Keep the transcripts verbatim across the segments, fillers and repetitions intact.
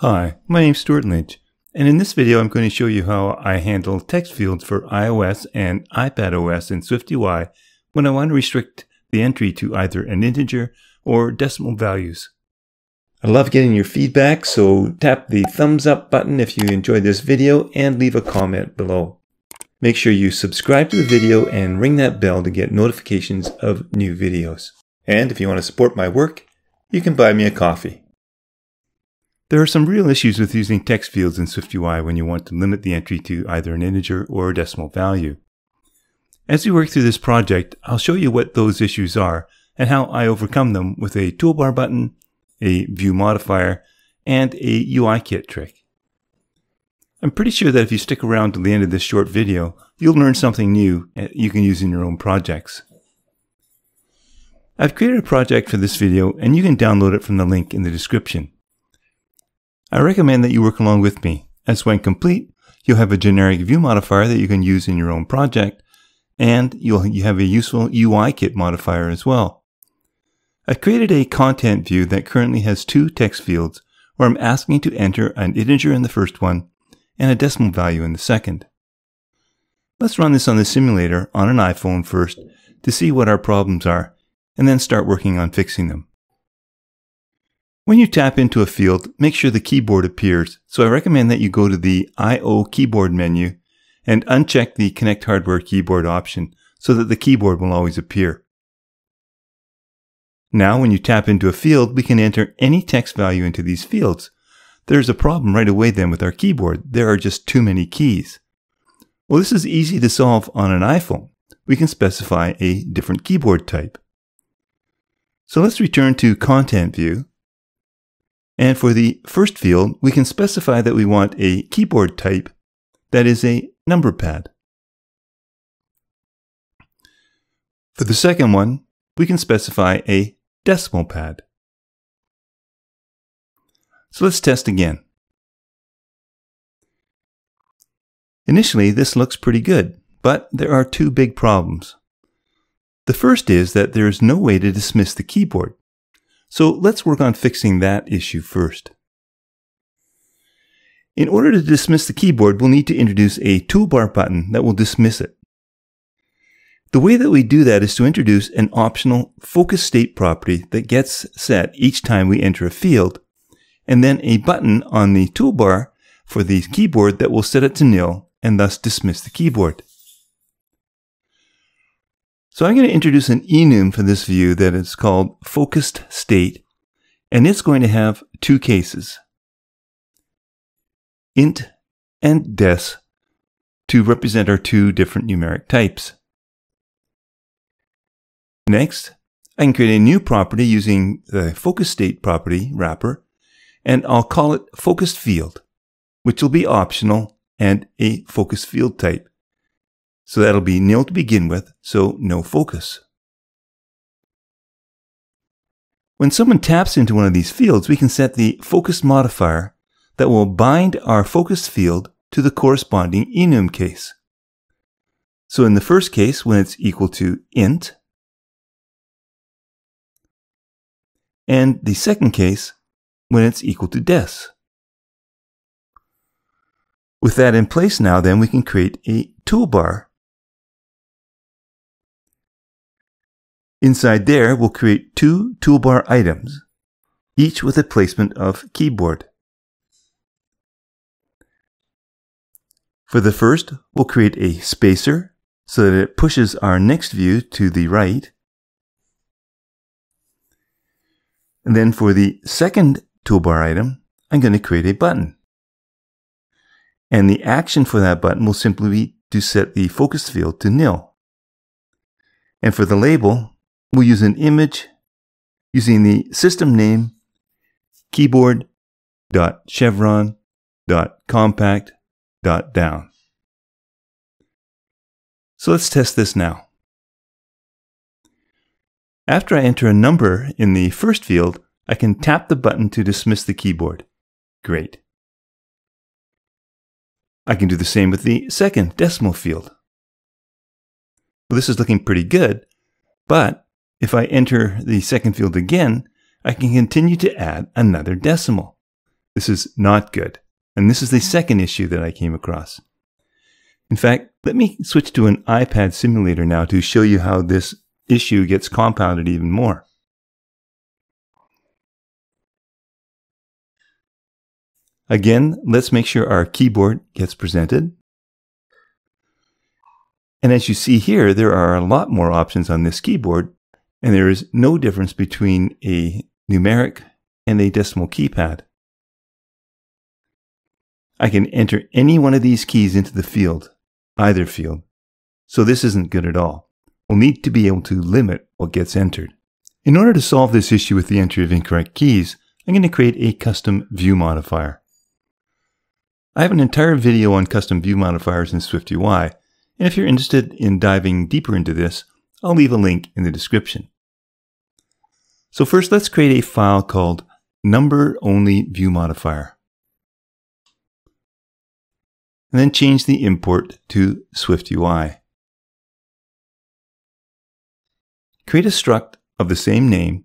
Hi, my name's Stuart Lynch, and in this video I'm going to show you how I handle text fields for iOS and iPadOS in SwiftUI when I want to restrict the entry to either an integer or decimal values. I love getting your feedback, so tap the thumbs up button if you enjoyed this video and leave a comment below. Make sure you subscribe to the video and ring that bell to get notifications of new videos. And if you want to support my work, you can buy me a coffee. There are some real issues with using text fields in SwiftUI when you want to limit the entry to either an integer or a decimal value. As we work through this project, I'll show you what those issues are and how I overcome them with a toolbar button, a view modifier, and a U I Kit trick. I'm pretty sure that if you stick around to the end of this short video, you'll learn something new that you can use in your own projects. I've created a project for this video, and you can download it from the link in the description. I recommend that you work along with me, as when complete, you'll have a generic view modifier that you can use in your own project, and you'll you have a useful U I Kit modifier as well. I created a content view that currently has two text fields where I'm asking to enter an integer in the first one and a decimal value in the second. Let's run this on the simulator on an iPhone first to see what our problems are, and then start working on fixing them. When you tap into a field, make sure the keyboard appears, so I recommend that you go to the I O keyboard menu and uncheck the Connect Hardware Keyboard option so that the keyboard will always appear. Now when you tap into a field, we can enter any text value into these fields. There's a problem right away then with our keyboard. There are just too many keys. Well, this is easy to solve on an iPhone. We can specify a different keyboard type. So let's return to Content View. And for the first field, we can specify that we want a keyboard type that is a number pad. For the second one, we can specify a decimal pad. So let's test again. Initially, this looks pretty good, but there are two big problems. The first is that there is no way to dismiss the keyboard. So let's work on fixing that issue first. In order to dismiss the keyboard, we'll need to introduce a toolbar button that will dismiss it. The way that we do that is to introduce an optional FocusState property that gets set each time we enter a field, and then a button on the toolbar for the keyboard that will set it to nil and thus dismiss the keyboard. So I'm going to introduce an enum for this view that is called FocusState, and it's going to have two cases, int and des, to represent our two different numeric types. Next, I can create a new property using the FocusState property wrapper, and I'll call it FocusField, which will be optional and a FocusField type. So that'll be nil to begin with, so no focus. When someone taps into one of these fields, we can set the focus modifier that will bind our focus field to the corresponding enum case. So in the first case, when it's equal to int, and the second case, when it's equal to des. With that in place now, then, we can create a toolbar. Inside there, we'll create two toolbar items, each with a placement of keyboard. For the first, we'll create a spacer so that it pushes our next view to the right. And then for the second toolbar item, I'm going to create a button. And the action for that button will simply be to set the focus field to nil. And for the label, we'll use an image using the system name keyboard dot chevron dot compact dot down. So let's test this now. After I enter a number in the first field, I can tap the button to dismiss the keyboard. Great. I can do the same with the second decimal field. Well, this is looking pretty good, but if I enter the second field again, I can continue to add another decimal. This is not good. And this is the second issue that I came across. In fact, let me switch to an iPad simulator now to show you how this issue gets compounded even more. Again, let's make sure our keyboard gets presented. And as you see here, there are a lot more options on this keyboard, and there is no difference between a numeric and a decimal keypad. I can enter any one of these keys into the field, either field. So this isn't good at all. We'll need to be able to limit what gets entered. In order to solve this issue with the entry of incorrect keys, I'm going to create a custom view modifier. I have an entire video on custom view modifiers in SwiftUI, and if you're interested in diving deeper into this, I'll leave a link in the description. So first, let's create a file called NumbersOnly ViewModifier, and then change the import to SwiftUI. Create a struct of the same name,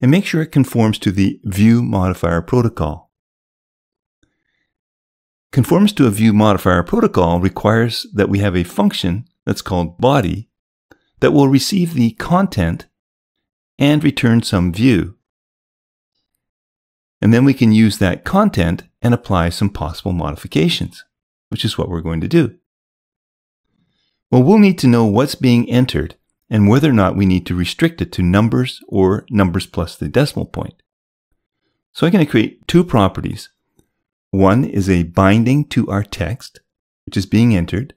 and make sure it conforms to the ViewModifier protocol. Conforms to a ViewModifier protocol requires that we have a function that's called body that will receive the content and return some view. And then we can use that content and apply some possible modifications, which is what we're going to do. Well, we'll need to know what's being entered and whether or not we need to restrict it to numbers or numbers plus the decimal point. So I'm going to create two properties. One is a binding to our text, which is being entered.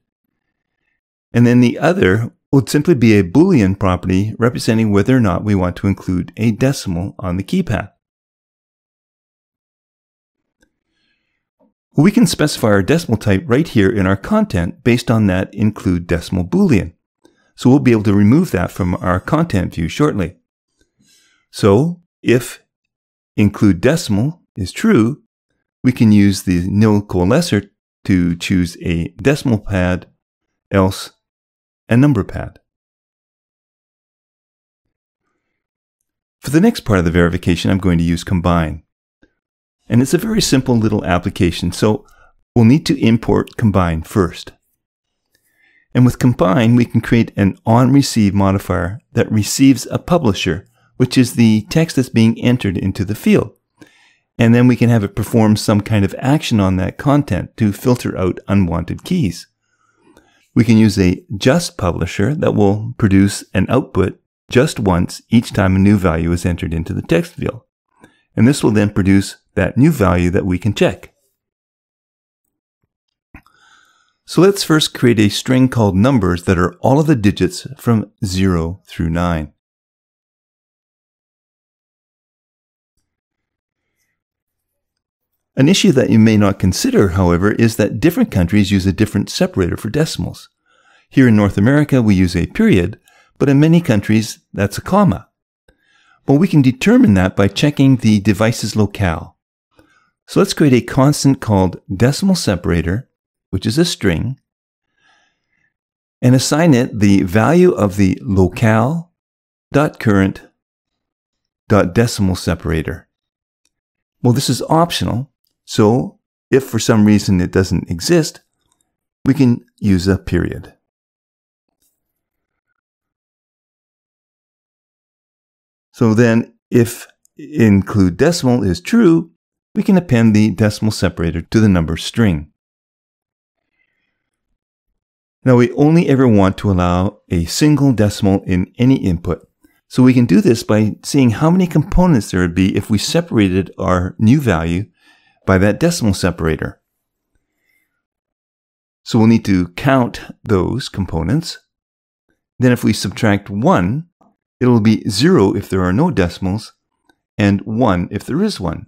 And then the other would simply be a Boolean property representing whether or not we want to include a decimal on the keypad. We can specify our decimal type right here in our content based on that include decimal Boolean. So we'll be able to remove that from our content view shortly. So if include decimal is true, we can use the nil coalescer to choose a decimal pad, else a number pad. For the next part of the verification, I'm going to use Combine. And it's a very simple little application, so we'll need to import Combine first. And with Combine, we can create an onReceive modifier that receives a publisher, which is the text that's being entered into the field. And then we can have it perform some kind of action on that content to filter out unwanted keys. We can use a just publisher that will produce an output just once each time a new value is entered into the text field. And this will then produce that new value that we can check. So let's first create a string called numbers that are all of the digits from zero through nine. An issue that you may not consider, however, is that different countries use a different separator for decimals. Here in North America, we use a period, but in many countries, that's a comma. Well, we can determine that by checking the device's locale. So let's create a constant called decimal separator, which is a string, and assign it the value of the locale.current.decimal separator. Well, this is optional, so if for some reason it doesn't exist, we can use a period. So then, if include decimal is true, we can append the decimal separator to the number string. Now, we only ever want to allow a single decimal in any input. So we can do this by seeing how many components there would be if we separated our new value by that decimal separator. So we'll need to count those components. Then if we subtract one, it'll be zero if there are no decimals, and one if there is one.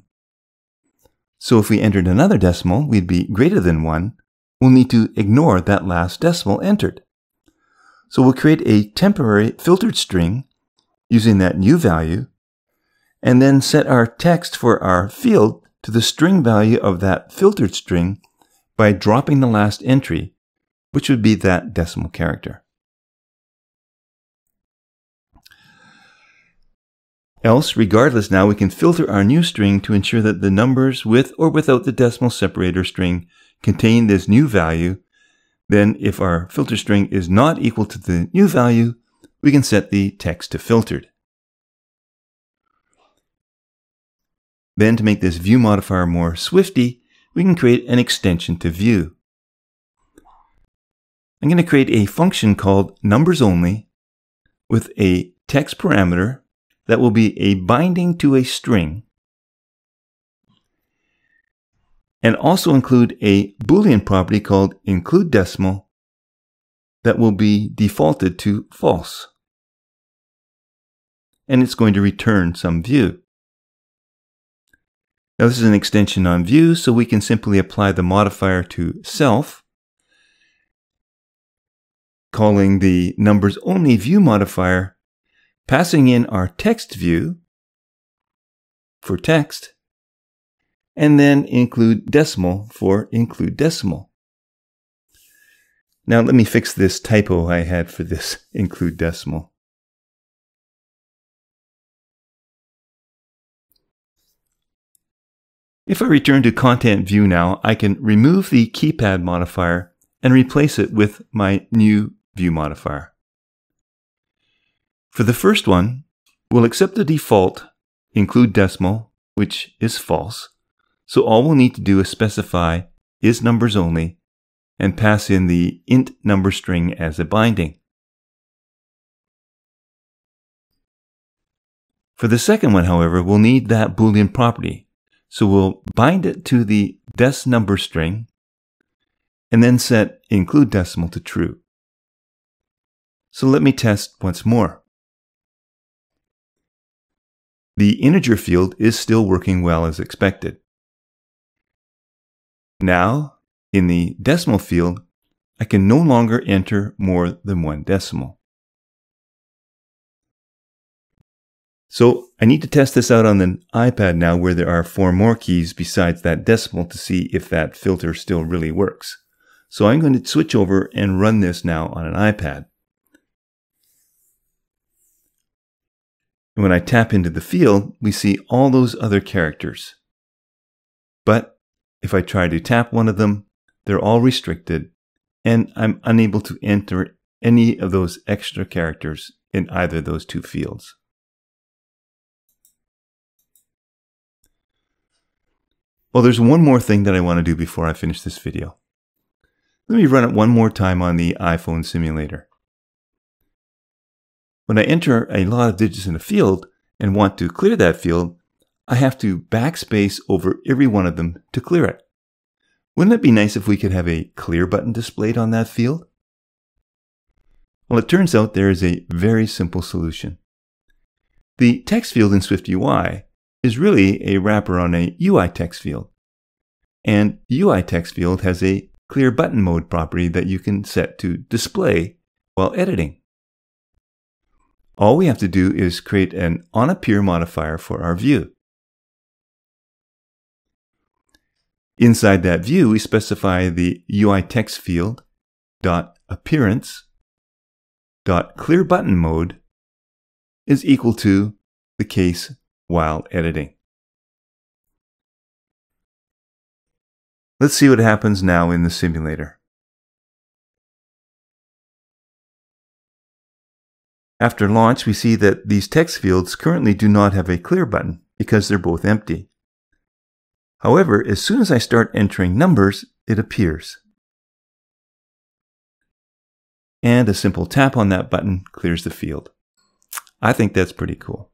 So if we entered another decimal, we'd be greater than one. We'll need to ignore that last decimal entered. So we'll create a temporary filtered string using that new value, and then set our text for our field to the string value of that filtered string by dropping the last entry, which would be that decimal character. Else, regardless now, we can filter our new string to ensure that the numbers with or without the decimal separator string contain this new value. Then, if our filter string is not equal to the new value, we can set the text to filtered. Then, to make this view modifier more swifty, we can create an extension to view. I'm going to create a function called NumbersOnly with a text parameter that will be a binding to a string, and also include a Boolean property called includeDecimal that will be defaulted to false. And it's going to return some view. Now this is an extension on view, so we can simply apply the modifier to self, calling the NumbersOnly view modifier, passing in our text view for text, and then include decimal for include decimal. Now let me fix this typo I had for this include decimal. If I return to content view now, I can remove the keypad modifier and replace it with my new view modifier. For the first one, we'll accept the default include decimal, which is false. So all we'll need to do is specify is numbers only and pass in the int number string as a binding. For the second one, however, we'll need that Boolean property. So we'll bind it to the des number string and then set include decimal to true. So let me test once more. The integer field is still working well as expected. Now, in the decimal field, I can no longer enter more than one decimal. So I need to test this out on an iPad now, where there are four more keys besides that decimal, to see if that filter still really works. So I'm going to switch over and run this now on an iPad. And when I tap into the field, we see all those other characters. But if I try to tap one of them, they're all restricted, and I'm unable to enter any of those extra characters in either of those two fields. Well, there's one more thing that I want to do before I finish this video. Let me run it one more time on the iPhone simulator. When I enter a lot of digits in a field and want to clear that field, I have to backspace over every one of them to clear it. Wouldn't it be nice if we could have a clear button displayed on that field? Well, it turns out there is a very simple solution. The text field in SwiftUI is really a wrapper on a U I text field. And U I text field has a clear button mode property that you can set to display while editing. All we have to do is create an onAppear modifier for our view. Inside that view, we specify the U I text field dot appearance dot clear button mode is equal to the case while editing. Let's see what happens now in the simulator. After launch, we see that these text fields currently do not have a clear button because they're both empty. However, as soon as I start entering numbers, it appears. And a simple tap on that button clears the field. I think that's pretty cool.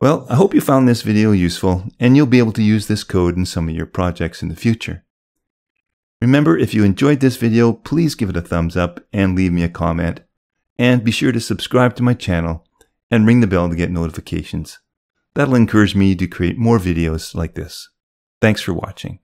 Well, I hope you found this video useful, and you'll be able to use this code in some of your projects in the future. Remember, if you enjoyed this video, please give it a thumbs up and leave me a comment. And be sure to subscribe to my channel and ring the bell to get notifications. That'll encourage me to create more videos like this. Thanks for watching.